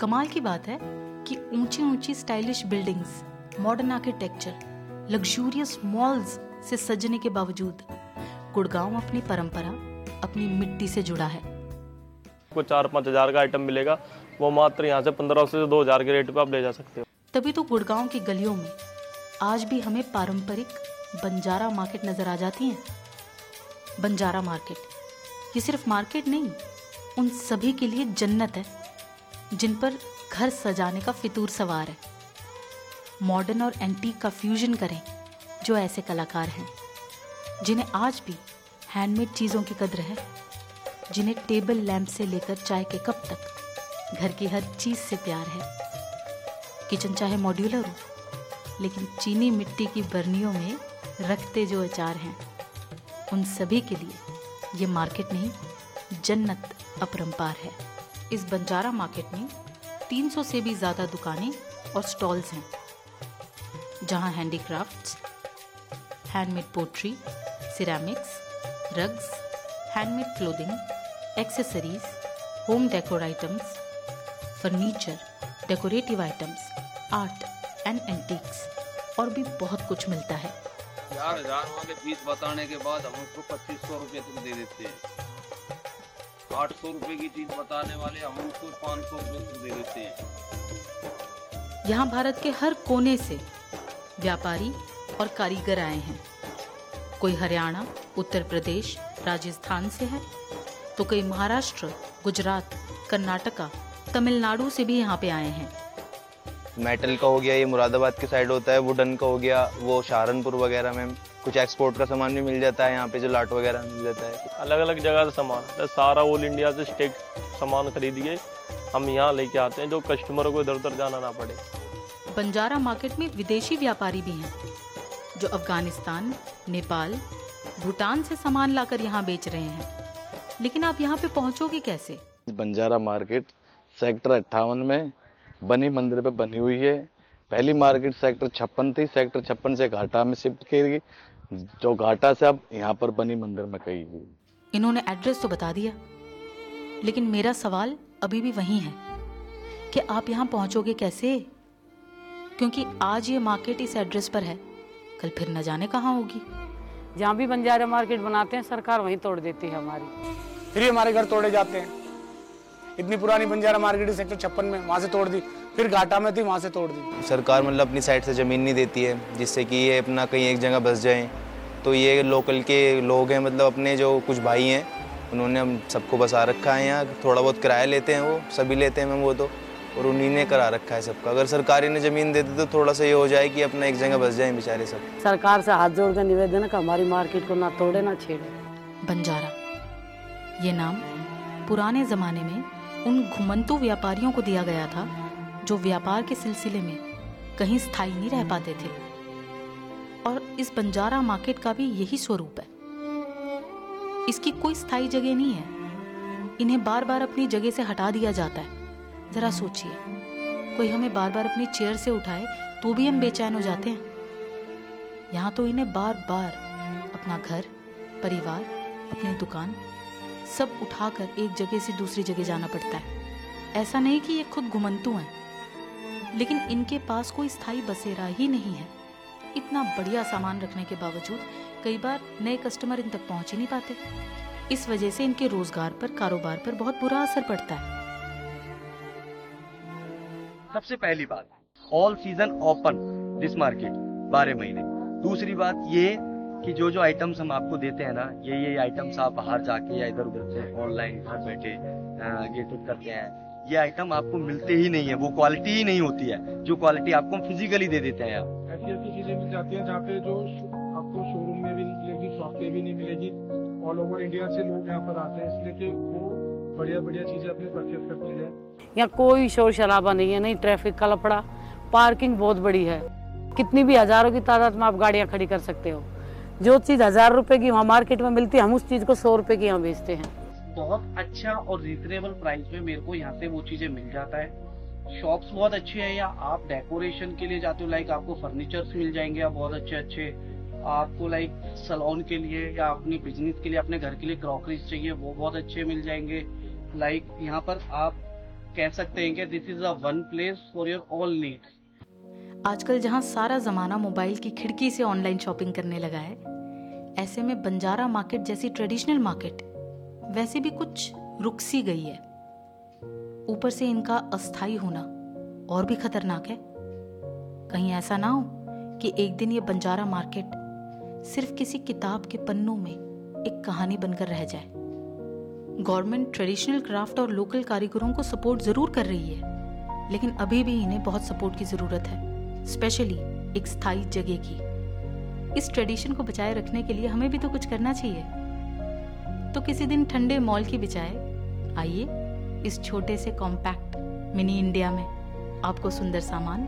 कमाल की बात है कि ऊंची ऊंची stylish buildings, modern architecture, luxurious malls से सजने के बावजूद गुड़गांव अपनी परंपरा, अपनी मिट्टी से जुड़ा है। को 4-5 हज़ार का आइटम मिलेगा, वो मात्र यहाँ से 1500 से 2000 के रेट पे आप ले जा सकते हो। तभी तो गुड़गांव की गलियों में आज भी हमें पारंपरिक बंजारा मार्केट नजर आ जाती है। बंजारा मार्केट ये सिर्फ मार्केट नहीं, उन सभी के लिए जन्नत है जिन पर घर सजाने का फितूर सवार है। मॉडर्न और एंटीक का फ्यूजन करें जो ऐसे कलाकार हैं जिन्हें आज भी हैंडमेड चीज़ों की कद्र है, जिन्हें टेबल लैंप से लेकर चाय के कप तक घर की हर चीज़ से प्यार है। किचन चाहे मॉड्यूलर हो, लेकिन चीनी मिट्टी की बर्नियों में रखते जो अचार हैं, उन सभी के लिए ये मार्केट नहीं, जन्नत अपरंपार है। इस बंजारा मार्केट में 300 से भी ज़्यादा दुकानें और स्टॉल्स हैं जहां handicrafts, handmade pottery, ceramics, rugs, handmade clothing, accessories, home decor items, furniture, decorative items, art and antiques और भी बहुत कुछ मिलता है। 4,000 वाले पीस बताने के बाद हम उनको 2,500 रुपये तुम दे देते हैं, 800 रुपये की चीज बताने वाले हम उनको 500 रुपये तुम दे देते हैं। यहाँ भारत के हर कोने से व्यापारी और कारीगर आए हैं। कोई हरियाणा, उत्तर प्रदेश, राजस्थान से है तो कई महाराष्ट्र, गुजरात, कर्नाटका, तमिलनाडु से भी यहाँ पे आए हैं। मेटल का हो गया, ये मुरादाबाद के साइड होता है, वुडन का हो गया, वो सहारनपुर वगैरह में। कुछ एक्सपोर्ट का सामान भी मिल जाता है यहाँ पे, जो लाट वगैरह मिल जाता है। अलग अलग जगह से सामान, सारा ऑल इंडिया से स्टेट सामान खरीदिए हम यहाँ लेके आते हैं, जो कस्टमरों को इधर उधर जाना ना पड़े। बंजारा मार्केट में विदेशी व्यापारी भी हैं जो अफगानिस्तान, नेपाल, भूटान से सामान लाकर यहाँ बेच रहे हैं। लेकिन आप यहाँ पे पहुँचोगे कैसे? बंजारा मार्केट सेक्टर 58 में बनी मंदिर पे बनी हुई है। पहली मार्केट सेक्टर 56 थी, सेक्टर 56 से घाटा में शिफ्ट की गई, जो घाटा से अब यहाँ पर बनी मंदिर में कही हुई। इन्होंने एड्रेस तो बता दिया, लेकिन मेरा सवाल अभी भी वही है कि आप यहाँ पहुँचोगे कैसे? क्योंकि आज ये मार्केट इस एड्रेस पर है, कल फिर न जाने कहाँ होगी। जहाँ भी बंजारा मार्केट बनाते हैं सरकार वहीं तोड़ देती है हमारी, फिर हमारे घर तोड़े जाते हैं। इतनी पुरानी बंजारा मार्केट सेक्टर 56 में, वहाँ से तोड़ दी, फिर घाटा में थी, वहाँ से तोड़ दी। सरकार मतलब अपनी साइड से ज़मीन नहीं देती है जिससे कि ये अपना कहीं एक जगह बस जाएं। तो ये लोकल के लोग हैं, मतलब अपने जो कुछ भाई हैं उन्होंने हम सबको बसा रखा है यहाँ। थोड़ा बहुत किराया लेते हैं, वो सभी लेते हैं मैम, वो तो, और उन्हीं ने करा रखा है सबका। अगर सरकारी ने जमीन दे दी तो थोड़ा सा ये हो जाए कि अपना एक जगह बस जाए बेचारे सब। सरकार से हाथ जोड़कर निवेदन है कि हमारी मार्केट को ना तोड़े ना छेड़े। बंजारा ये नाम पुराने जमाने में उन घुमंतू व्यापारियों को दिया गया था जो व्यापार के सिलसिले में कहीं स्थायी नहीं रह पाते थे, और इस बंजारा मार्केट का भी यही स्वरूप है। इसकी कोई स्थायी जगह नहीं है, इन्हें बार बार अपनी जगह से हटा दिया जाता है। जरा सोचिए, कोई हमें बार बार अपनी चेयर से उठाए तो भी हम बेचैन हो जाते हैं। यहाँ तो इन्हें बार बार अपना घर, परिवार, अपनी दुकान सब उठाकर एक जगह से दूसरी जगह जाना पड़ता है। ऐसा नहीं कि ये खुद घुमंतू हैं, लेकिन इनके पास कोई स्थायी बसेरा ही नहीं है। इतना बढ़िया सामान रखने के बावजूद कई बार नए कस्टमर इन तक पहुँच ही नहीं पाते। इस वजह से इनके रोजगार पर, कारोबार पर बहुत बुरा असर पड़ता है। सबसे पहली बात, all season open this market, 12 महीने। दूसरी बात ये कि जो जो आइटम्स हम आपको देते हैं ना, ये आइटम्स आप बाहर जाके या इधर उधर से ऑनलाइन घर बैठे गेट उट करते हैं, ये आइटम आपको मिलते ही नहीं है। वो क्वालिटी ही नहीं होती है जो क्वालिटी आपको हम फिजिकली दे देते हैं। आप ऐसी चीजें मिल जाती है जहाँ पे जो आपको शोरूम में भी नहीं मिलेगी, शॉप में भी नहीं मिलेगी। ऑल ओवर इंडिया से लोग यहाँ पर आते हैं इसलिए वो बढ़िया बढ़िया चीजें अपने परचेज करते हैं। यहाँ कोई शोर शराबा नहीं है, नहीं ट्रैफिक का लफड़ा, पार्किंग बहुत बड़ी है, कितनी भी हजारों की तादाद में आप गाड़ियाँ खड़ी कर सकते हो। जो चीज़ 1000 रुपए की वहाँ मार्केट में मिलती है, हम उस चीज़ को 100 रुपए की यहाँ बेचते हैं। बहुत अच्छा और रीजनेबल प्राइस में मेरे को यहाँ से वो चीज़ें मिल जाता है। शॉप्स बहुत अच्छी है, या आप डेकोरेशन के लिए जाते हो, लाइक आपको फर्नीचर्स मिल जाएंगे, आप बहुत अच्छे अच्छे आपको लाइक सैलून के लिए या अपनी बिजनेस के लिए, अपने घर के लिए क्रॉकरीज चाहिए वो बहुत अच्छे मिल जाएंगे। लाइक यहाँ पर आप कह सकते हैं कि this is a one place for your all needs. आजकल जहाँ सारा जमाना मोबाइल की खिड़की से ऑनलाइन शॉपिंग करने लगा है, ऐसे में बंजारा मार्केट जैसी ट्रेडिशनल मार्केट वैसे भी कुछ रुक सी गई है। ऊपर से इनका अस्थाई होना और भी खतरनाक है। कहीं ऐसा ना हो कि एक दिन ये बंजारा मार्केट सिर्फ किसी किताब के पन्नों में एक कहानी बनकर रह जाए। गवर्नमेंट ट्रेडिशनल क्राफ्ट और लोकल कारीगरों को सपोर्ट जरूर कर रही है, लेकिन अभी भी इन्हें बहुत सपोर्ट की जरूरत है, स्पेशली एक स्थायी जगह की। इस ट्रेडिशन को बचाए रखने के लिए हमें भी तो कुछ करना चाहिए। तो किसी दिन ठंडे मॉल की बजाय आइए इस छोटे से कॉम्पैक्ट मिनी इंडिया में आपको सुंदर सामान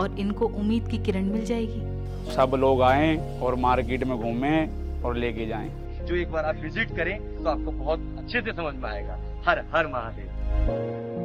और इनको उम्मीद की किरण मिल जाएगी। सब लोग आएं और मार्केट में घूमें और लेके जाएं। जो एक बार आप विजिट करें तो आपको बहुत अच्छे से समझ में आएगा। हर हर महादेव।